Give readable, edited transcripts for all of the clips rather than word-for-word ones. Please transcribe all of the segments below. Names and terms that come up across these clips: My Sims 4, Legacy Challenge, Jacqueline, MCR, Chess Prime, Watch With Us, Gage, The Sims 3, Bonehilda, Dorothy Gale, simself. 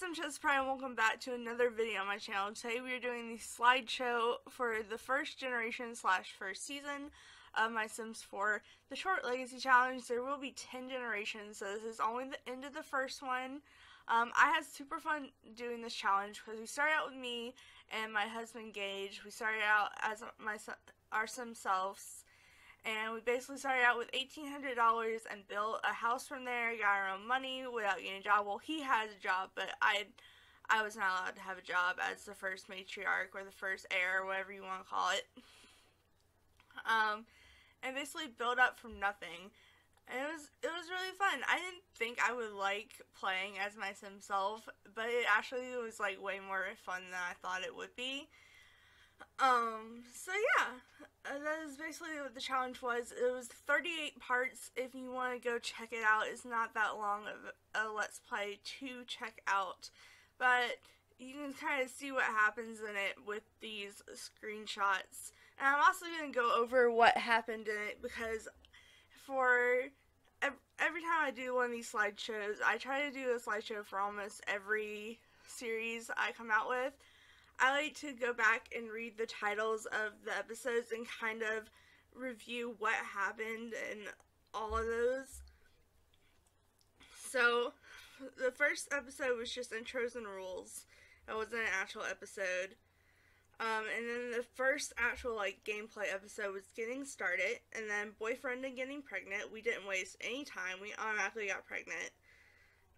guys, I'm Chess Prime, and welcome back to another video on my channel. Today we are doing the slideshow for the first generation / first season of My Sims 4, the short Legacy Challenge. There will be 10 generations, so this is only the end of the first one. I had super fun doing this challenge because we started out with me and my husband Gage. We started out as our Sims selves, and we basically started out with $1,800 and built a house from there, got our own money without getting a job. Well, he had a job, but I was not allowed to have a job as the first matriarch or the first heir, or whatever you want to call it. And basically built up from nothing. And it was really fun. I didn't think I would like playing as my Sim self, but it actually was like way more fun than I thought it would be. So yeah, that is basically what the challenge was. It was 38 parts. If you want to go check it out, it's not that long of a Let's Play to check out, but you can kind of see what happens in it with these screenshots. And I'm also going to go over what happened in it, because for every time I do one of these slideshows, I try to do a slideshow for almost every series I come out with. I like to go back and read the titles of the episodes and kind of review what happened and all of those. So, the first episode was just intros and rules. It wasn't an actual episode. And then the first actual, like, gameplay episode was getting started, and then boyfriend and getting pregnant. We didn't waste any time. We automatically got pregnant.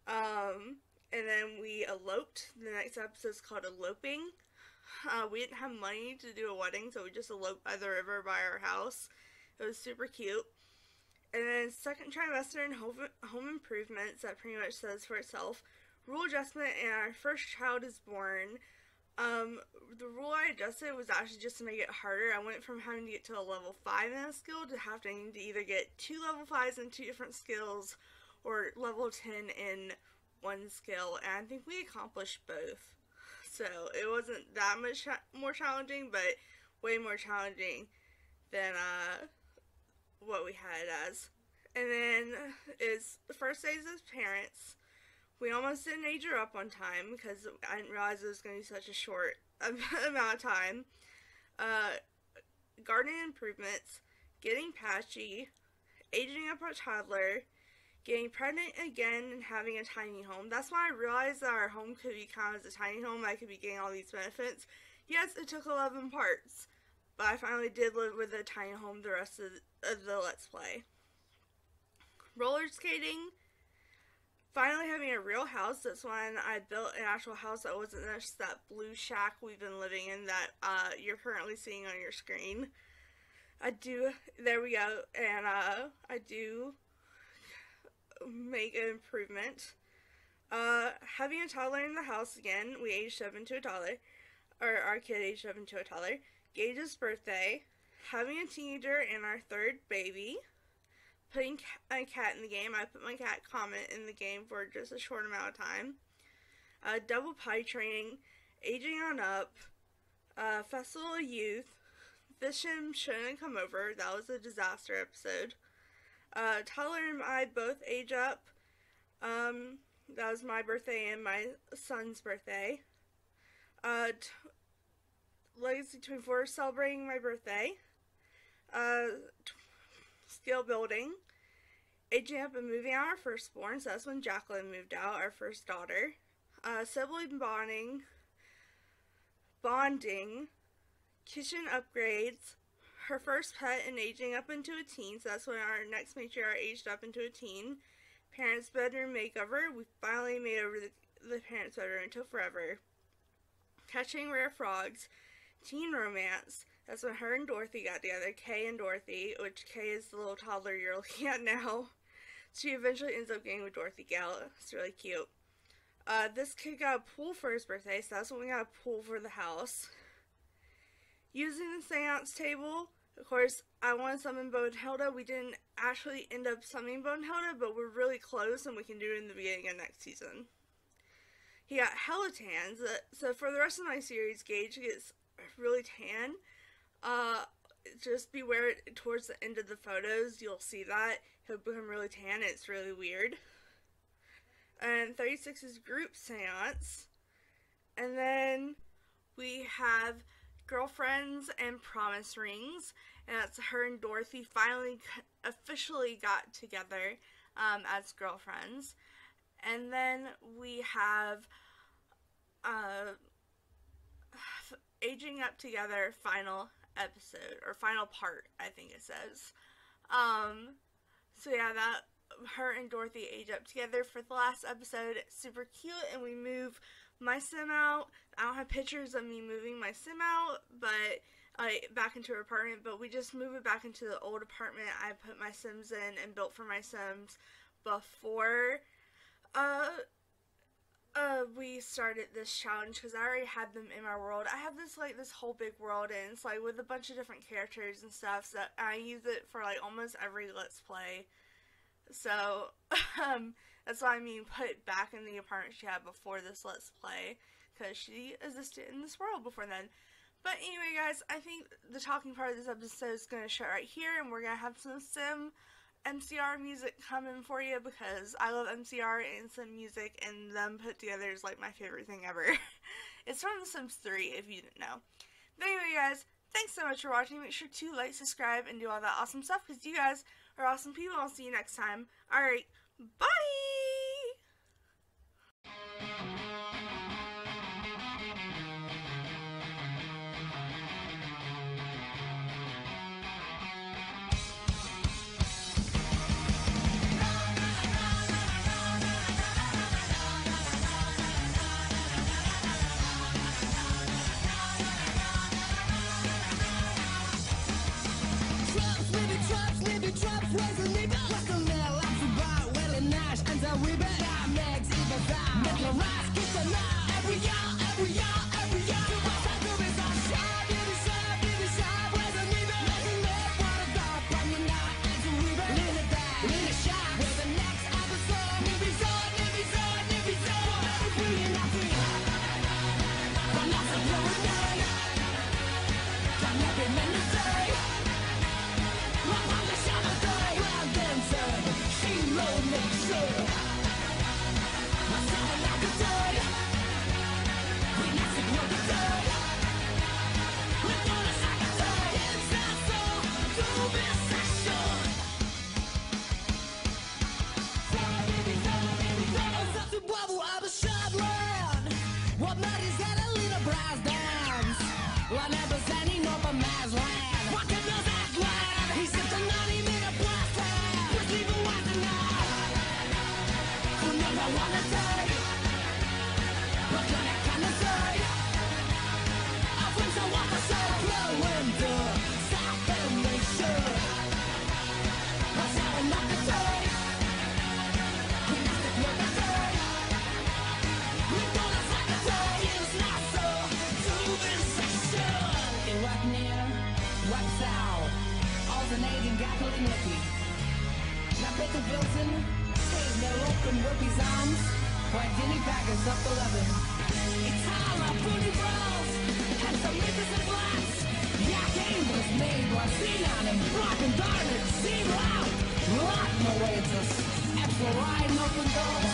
And then we eloped. The next episode is called Eloping. We didn't have money to do a wedding, so we just eloped by the river by our house. It was super cute. And then second trimester and home improvements, that pretty much says for itself. Rule adjustment and our first child is born. The rule I adjusted was actually just to make it harder. I went from having to get to a level 5 in a skill to having to either get 2 level 5s in 2 different skills or level 10 in one skill, and I think we accomplished both. So it wasn't that much more challenging, but way more challenging than what we had it as. And then is the first days as parents. We almost didn't age her up on time because I didn't realize it was going to be such a short amount of time. Garden improvements, getting patchy, aging up our toddler, getting pregnant again, and having a tiny home. That's when I realized that our home could be counted as a tiny home. I could be getting all these benefits. Yes, it took 11 parts, but I finally did live with a tiny home the rest of the Let's Play. Roller skating. Finally having a real house. That's when I built an actual house that wasn't just that blue shack we've been living in that you're currently seeing on your screen. There we go. And I do make an improvement. Having a toddler in the house again. We aged up into a toddler. Or our kid aged up into a toddler. Gage's birthday. Having a teenager and our third baby. Putting a cat in the game. I put my cat Comet in the game for just a short amount of time. Double pie training. Aging on up. Festival of Youth. This Sim shouldn't come over. That was a disaster episode. Tyler and I both age up. That was my birthday and my son's birthday. Legacy 24 celebrating my birthday. Skill building. Aging up and moving out our firstborn. So that's when Jacqueline moved out, our first daughter. Sibling bonding. Kitchen upgrades. Her first pet and aging up into a teen, so that's when our next matriarch aged up into a teen. Parents' bedroom makeover. We finally made over the parents' bedroom. Until forever. Catching rare frogs. Teen romance. That's when her and Dorothy got together. Kay and Dorothy, which Kay is the little toddler you're looking at now. She eventually ends up getting with Dorothy Gale. It's really cute. This kid got a pool for his birthday, so that's when we got a pool for the house. Using the seance table. Of course, I want to summon Bonehilda. We didn't actually end up summoning Bonehilda, but we're really close and we can do it in the beginning of next season. He got hella tans. So for the rest of my series, Gage gets really tan. Just beware towards the end of the photos. You'll see that. He'll become really tan. It's really weird. and 36 is group seance, and then we have girlfriends and promise rings, and that's her and Dorothy finally officially got together as girlfriends. And then we have aging up together final episode, or final part, I think it says. So yeah, that her and Dorothy age up together for the last episode. It's super cute, and we move my sim out. I don't have pictures of me moving my sim out, but back into her apartment, but we just move it back into the old apartment I put my sims in and built for my sims before we started this challenge, because I already had them in my world. I have this, like, this whole big world, and it's, like, with a bunch of different characters and stuff, so I use it for, like, almost every Let's Play. So, that's why I mean put back in the apartment she had before this Let's Play, because she existed in this world before then. But anyway, guys, I think the talking part of this episode is going to shut right here, and we're going to have some Sim MCR music coming for you, because I love MCR and Sim music, and them put together is, like, my favorite thing ever. It's from The Sims 3, if you didn't know. But anyway, guys, thanks so much for watching. Make sure to like, subscribe, and do all that awesome stuff, because you guys are awesome people. I'll see you next time. Alright, bye! We're riding up and down.